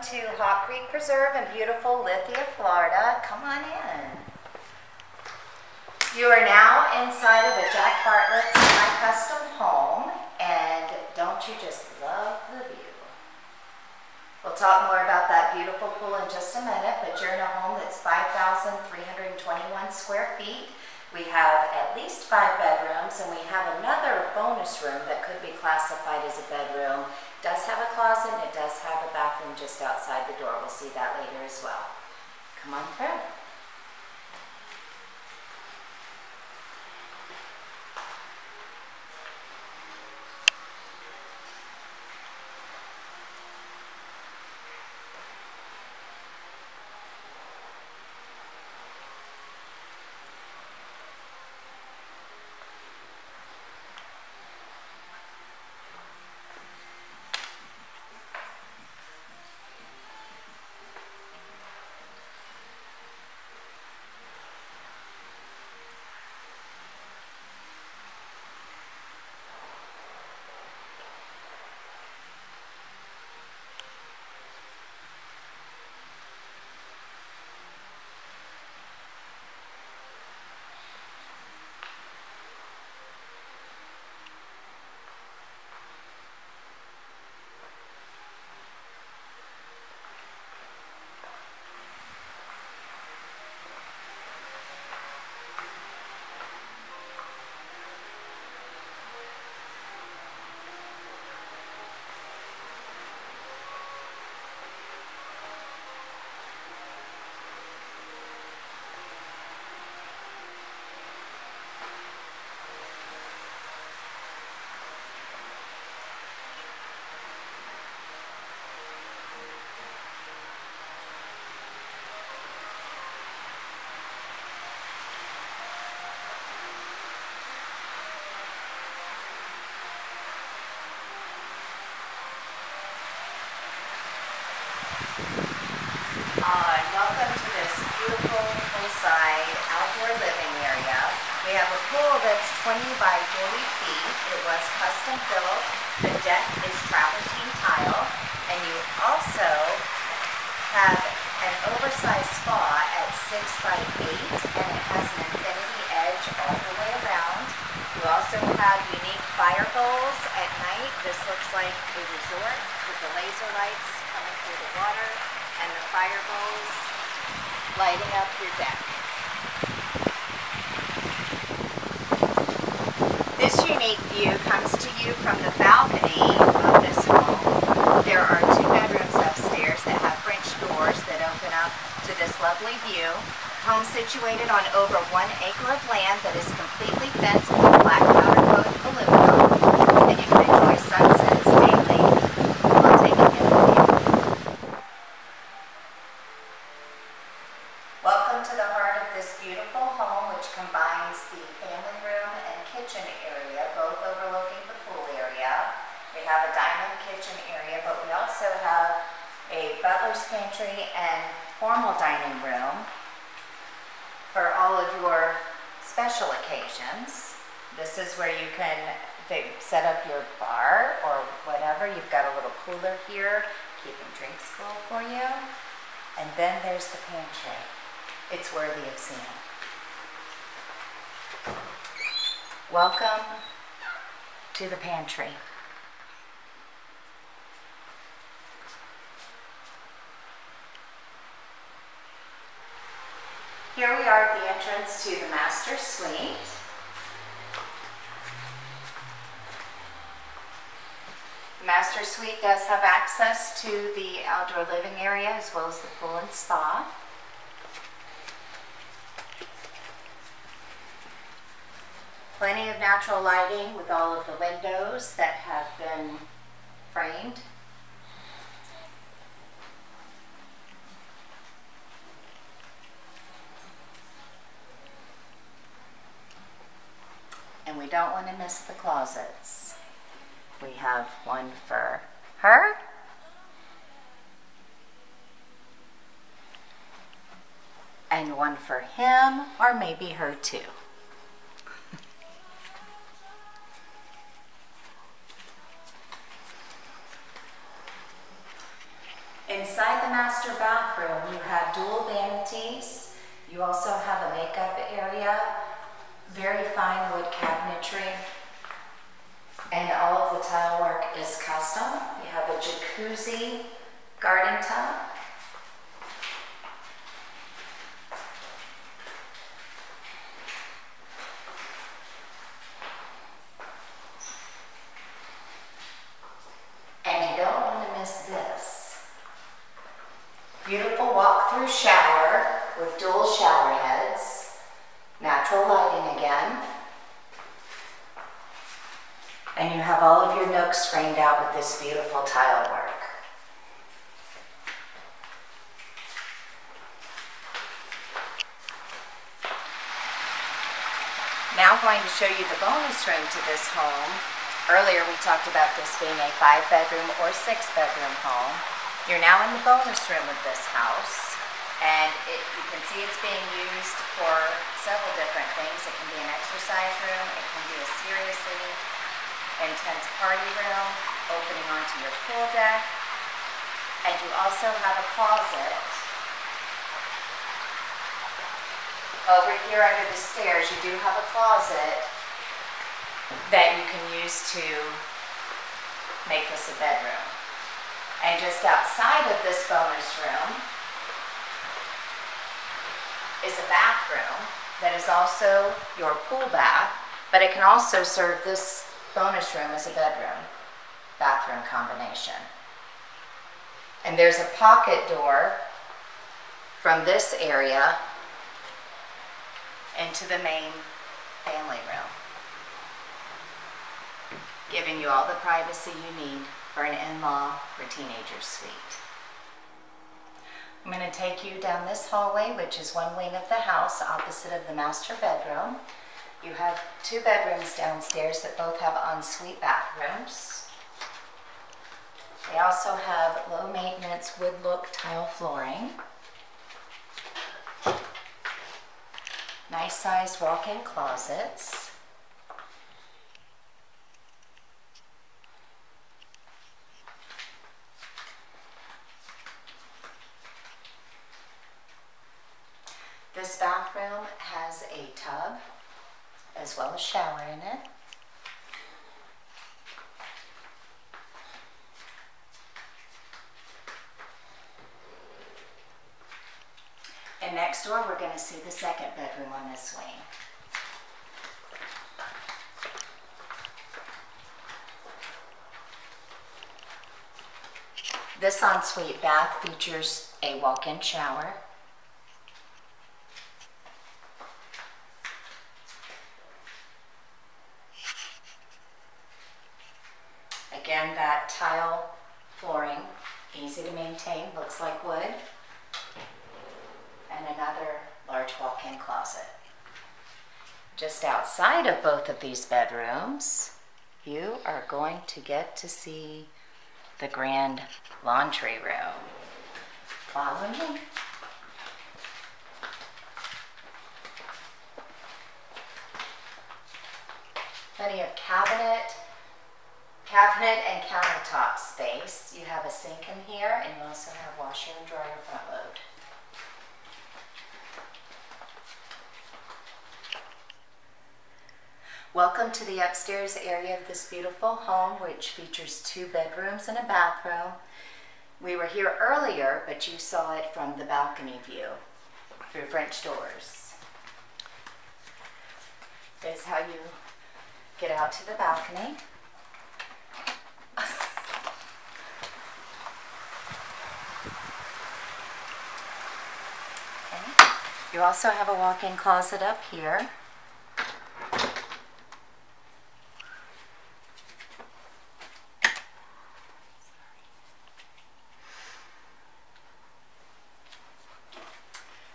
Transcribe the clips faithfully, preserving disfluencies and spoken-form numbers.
welcome to Hawk Creek Preserve in beautiful Lithia, Florida. Come on in. You are now inside of a Jack Bartlett's My Custom Home, and don't you just love the view? We'll talk more about that beautiful pool in just a minute, but you're in a home that's five thousand three hundred twenty-one square feet. We have at least five bedrooms, and we have another bonus room that could be classified as a bedroom. It does have a closet, and it does have a bathroom just outside the door. We'll see that later as well. Come on through. Uh, welcome to this beautiful poolside outdoor living area. We have a pool that's twenty by forty feet. It was custom built. The deck is travertine tile, and you also have an oversized spa at six by eight, and it has an infinity edge all the way around. You also have unique fire goals at night. This looks like a resort with the laser lights coming through the water and the fire bowls lighting up your deck. This unique view comes to you from the balcony of this home. There are two bedrooms upstairs that have French doors that open up to this lovely view. Home situated on over one acre of land that is completely fenced with black powder coat aluminum, and you can enjoy sunsets daily while taking in the view. Welcome to the heart of this beautiful home, which combines the family room and kitchen area, both overlooking the pool area. We have a dining kitchen area, but we also have a butler's pantry and formal dining room for all of your special occasions. This is where you can set up your bar or whatever. You've got a little cooler here, keeping drinks cool for you. And then there's the pantry. It's worthy of seeing. Welcome to the pantry. Here we are at the entrance to the master suite. The master suite does have access to the outdoor living area as well as the pool and spa. Plenty of natural lighting with all of the windows that have been framed. And we don't want to miss the closets. We have one for her and one for him, or maybe her too. Inside the master bathroom, you have dual vanities. You also have a makeup area, very fine wood cabinetry, and all of the tile work is custom. You have a jacuzzi garden tub. Beautiful walk-through shower with dual shower heads, natural lighting again, and you have all of your nooks framed out with this beautiful tile work. Now I'm going to show you the bonus room to this home. Earlier we talked about this being a five-bedroom or six-bedroom home. You're now in the bonus room of this house, and it, you can see it's being used for several different things. It can be an exercise room, it can be a seriously intense party room, opening onto your pool deck, and you also have a closet. Over here under the stairs, you do have a closet that you can use to make this a bedroom. And just outside of this bonus room is a bathroom that is also your pool bath, but it can also serve this bonus room as a bedroom bathroom combination. And there's a pocket door from this area into the main family room, giving you all the privacy you need for an in-law or teenager suite. I'm going to take you down this hallway, which is one wing of the house opposite of the master bedroom. You have two bedrooms downstairs that both have ensuite bathrooms. They also have low maintenance wood look tile flooring. Nice sized walk-in closets. This bathroom has a tub as well as shower in it. And next door, we're going to see the second bedroom on this wing. This ensuite bath features a walk-in shower, and that tile flooring, easy to maintain, looks like wood, and another large walk-in closet. Just outside of both of these bedrooms, you are going to get to see the grand laundry room. Follow me. Plenty of cabinet Cabinet and countertop space. You have a sink in here, and you also have washer and dryer front load. Welcome to the upstairs area of this beautiful home, which features two bedrooms and a bathroom. We were here earlier, but you saw it from the balcony view through French doors. Here's how you get out to the balcony. You also have a walk-in closet up here.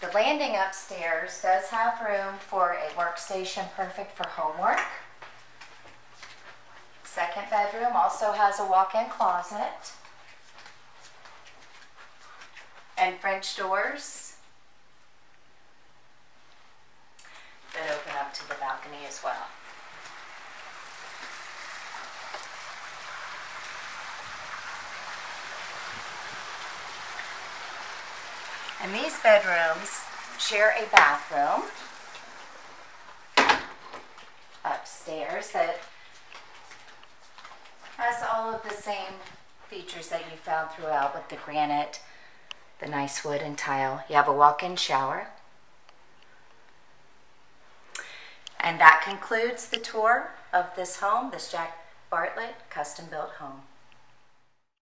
The landing upstairs does have room for a workstation perfect for homework. Second bedroom also has a walk-in closet and French doors that open up to the balcony as well. And these bedrooms share a bathroom upstairs that has all of the same features that you found throughout with the granite, the nice wood and tile. You have a walk-in shower. And that concludes the tour of this home, this Jack Bartlett custom-built home.